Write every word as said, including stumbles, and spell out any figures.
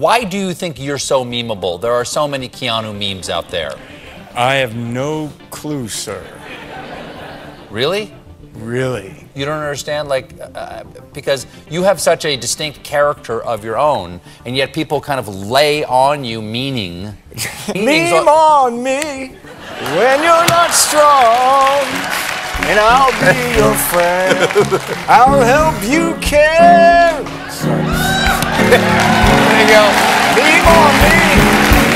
Why do you think you're so memeable? There are so many Keanu memes out there. I have no clue, sir. Really? Really? You don't understand, like, uh, because you have such a distinct character of your own, and yet people kind of lay on you meaning. Meme on me when you're not strong, and I'll be your friend. I'll help you care. There you go. Meme on me.